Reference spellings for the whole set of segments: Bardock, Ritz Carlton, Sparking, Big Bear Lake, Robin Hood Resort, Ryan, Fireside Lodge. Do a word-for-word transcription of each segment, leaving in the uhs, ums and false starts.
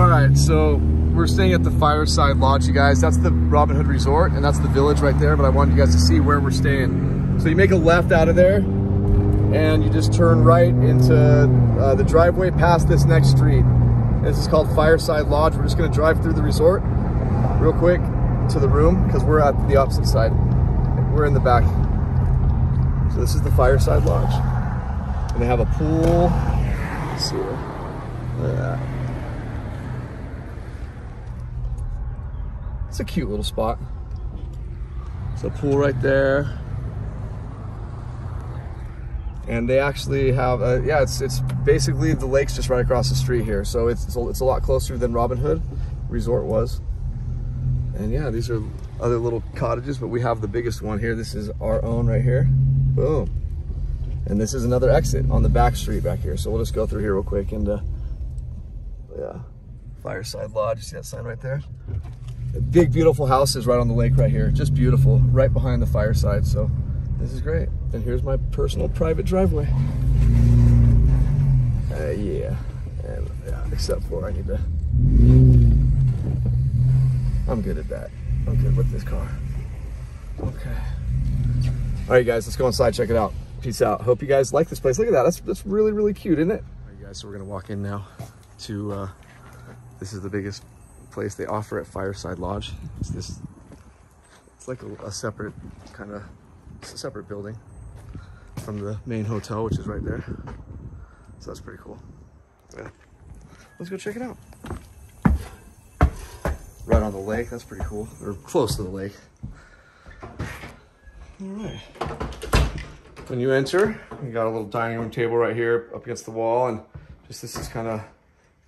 All right, so we're staying at the Fireside Lodge, you guys. That's the Robin Hood Resort, and that's the village right there, but I wanted you guys to see where we're staying. So you make a left out of there, and you just turn right into uh, the driveway past this next street. This is called Fireside Lodge. We're just gonna drive through the resort real quick to the room, because we're at the opposite side. We're in the back. So this is the Fireside Lodge. And they have a pool. Let's see here. Look at that. It's a cute little spot. It's a pool right there. And they actually have, a, yeah, it's it's basically the lake's just right across the street here. So it's, it's, a, it's a lot closer than Robin Hood Resort was. And yeah, these are other little cottages, but we have the biggest one here. This is our own right here. Boom. And this is another exit on the back street back here. So we'll just go through here real quick and, uh, yeah, Fireside Lodge. You see that sign right there? The big, beautiful house is right on the lake right here. Just beautiful, right behind the fireside. So this is great. And here's my personal private driveway. Uh, yeah. And, yeah, except for I need to, I'm good at that. I'm good with this car. Okay. All right, guys, let's go inside, check it out. Peace out. Hope you guys like this place. Look at that. That's, that's really, really cute, isn't it? All right, guys, so we're going to walk in now to, uh, this is the biggest place they offer at Fireside Lodge. It's this, it's like a, a separate kind of, it's a separate building from the main hotel, which is right there. So that's pretty cool. Yeah. Let's go check it out. Right on the lake. That's pretty cool. Or close to the lake. All right. When you enter, you got a little dining room table right here up against the wall, and just this is kind of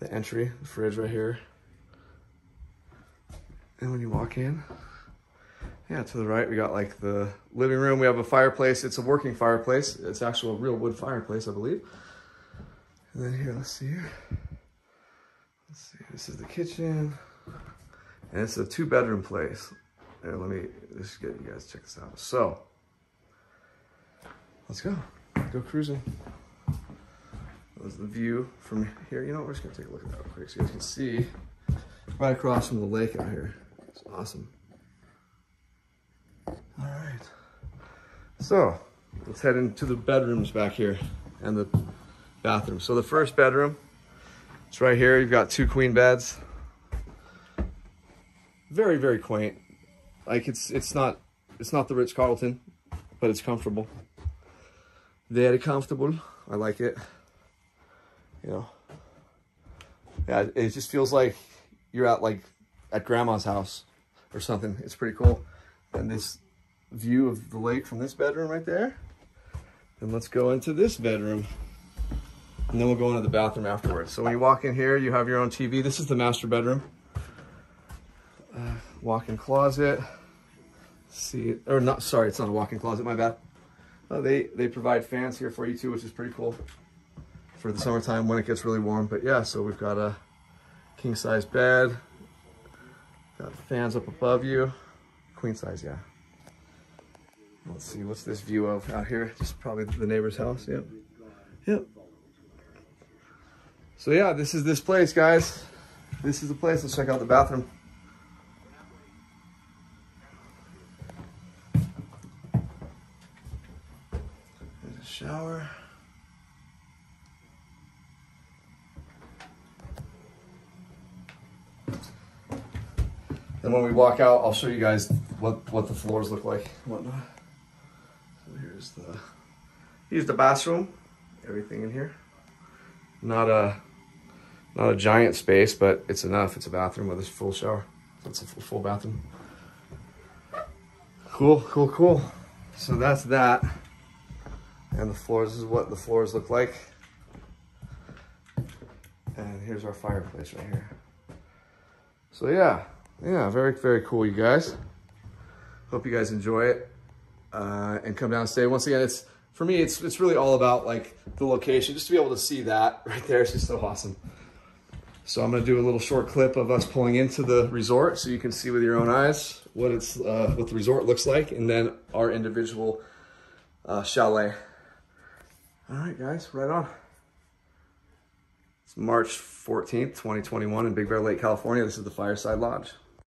the entry, the fridge right here. And when you walk in, yeah, to the right, we got like the living room. We have a fireplace. It's a working fireplace. It's actually a real wood fireplace, I believe. And then here, let's see here. Let's see, this is the kitchen. And it's a two bedroom place. There, let me just get you guys, check this out. So let's go, go cruising. There's the view from here. You know what, we're just gonna take a look at that real quick so you guys can see right across from the lake out here. It's awesome. All right, so let's head into the bedrooms back here and the bathroom. So the first bedroom, it's right here. You've got two queen beds. Very, very quaint. Like it's it's not it's not the Ritz Carlton, but it's comfortable. Very comfortable. I like it. You know. Yeah, it just feels like you're at like at grandma's house or something. It's pretty cool. And this view of the lake from this bedroom right there. And let's go into this bedroom. And then we'll go into the bathroom afterwards. So when you walk in here, you have your own T V. This is the master bedroom. Uh, walk-in closet. See, or not, sorry, it's not a walk-in closet, my bad. Uh, they, they provide fans here for you too, which is pretty cool for the summertime when it gets really warm. But yeah, so we've got a king-size bed, got fans up above you. Queen size, yeah. Let's see, what's this view of out here? Just probably the neighbor's house, yep. Yep. So yeah, this is this place, guys. This is the place. Let's check out the bathroom. Shower. And when we walk out, I'll show you guys what, what the floors look like and whatnot. So here's the, here's the bathroom, everything in here. Not a, not a giant space, but it's enough. It's a bathroom with a full shower. So it's a full, full bathroom. Cool, cool, cool. So that's that. And the floors, this is what the floors look like. And here's our fireplace right here. So yeah, yeah, very, very cool, you guys. Hope you guys enjoy it uh, and come down and stay. Once again, it's, for me, it's, it's really all about like the location, just to be able to see that right there. It's just so awesome. So I'm gonna do a little short clip of us pulling into the resort so you can see with your own eyes what it's, uh, what the resort looks like, and then our individual uh, chalet. All right, guys, right on. It's March fourteenth, twenty twenty-one in Big Bear Lake, California. This is the Fireside Lodge.